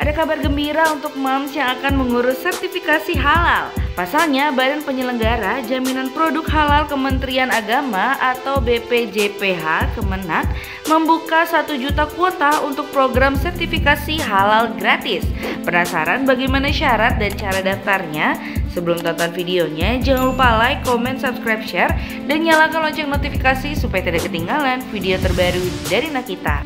Ada kabar gembira untuk moms yang akan mengurus sertifikasi halal. Pasalnya, Badan Penyelenggara Jaminan Produk Halal Kementerian Agama atau BPJPH Kemenak membuka 1 juta kuota untuk program sertifikasi halal gratis. Penasaran bagaimana syarat dan cara daftarnya? Sebelum tonton videonya, jangan lupa like, comment, subscribe, share, dan nyalakan lonceng notifikasi supaya tidak ketinggalan video terbaru dari Nakita.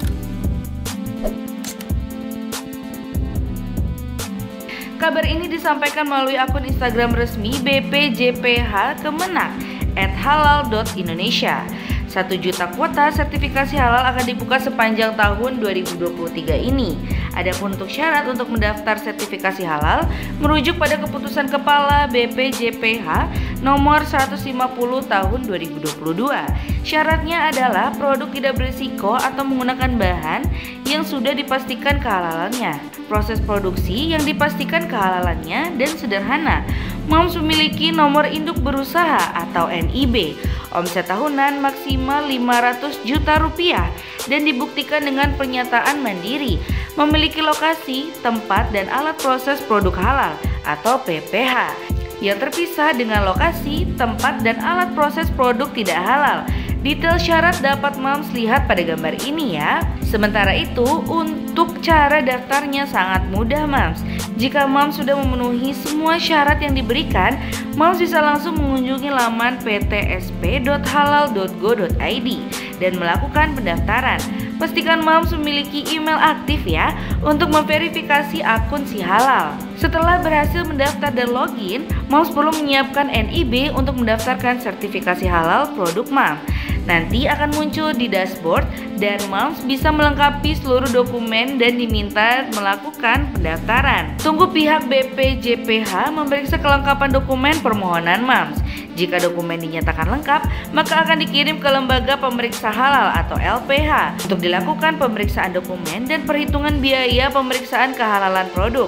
Kabar ini disampaikan melalui akun Instagram resmi BPJPH Kemenak @halal.indonesia. 1 juta kuota sertifikasi halal akan dibuka sepanjang tahun 2023 ini. Adapun untuk syarat untuk mendaftar sertifikasi halal merujuk pada keputusan Kepala BPJPH nomor 150 tahun 2022. Syaratnya adalah produk tidak berisiko atau menggunakan bahan yang sudah dipastikan kehalalannya, proses produksi yang dipastikan kehalalannya dan sederhana. Moms memiliki nomor induk berusaha atau NIB, omset tahunan maksimal 500 juta rupiah dan dibuktikan dengan pernyataan mandiri, memiliki lokasi, tempat dan alat proses produk halal atau PPH yang terpisah dengan lokasi, tempat dan alat proses produk tidak halal. Detail syarat dapat moms lihat pada gambar ini ya. Sementara itu, untuk cara daftarnya sangat mudah moms. Jika moms sudah memenuhi semua syarat yang diberikan, moms bisa langsung mengunjungi laman ptsp.halal.go.id dan melakukan pendaftaran. Pastikan moms memiliki email aktif ya untuk memverifikasi akun si halal. Setelah berhasil mendaftar dan login, moms perlu menyiapkan NIB untuk mendaftarkan sertifikasi halal produk moms. Nanti akan muncul di dashboard dan moms bisa melengkapi seluruh dokumen dan diminta melakukan pendaftaran. Tunggu pihak BPJPH memeriksa kelengkapan dokumen permohonan moms. Jika dokumen dinyatakan lengkap, maka akan dikirim ke Lembaga Pemeriksa Halal atau LPH untuk dilakukan pemeriksaan dokumen dan perhitungan biaya pemeriksaan kehalalan produk.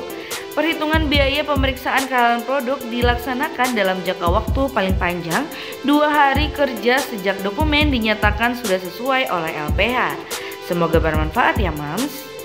Perhitungan biaya pemeriksaan kehalalan produk dilaksanakan dalam jangka waktu paling panjang 2 hari kerja sejak dokumen dinyatakan sudah sesuai oleh LPH. Semoga bermanfaat ya moms.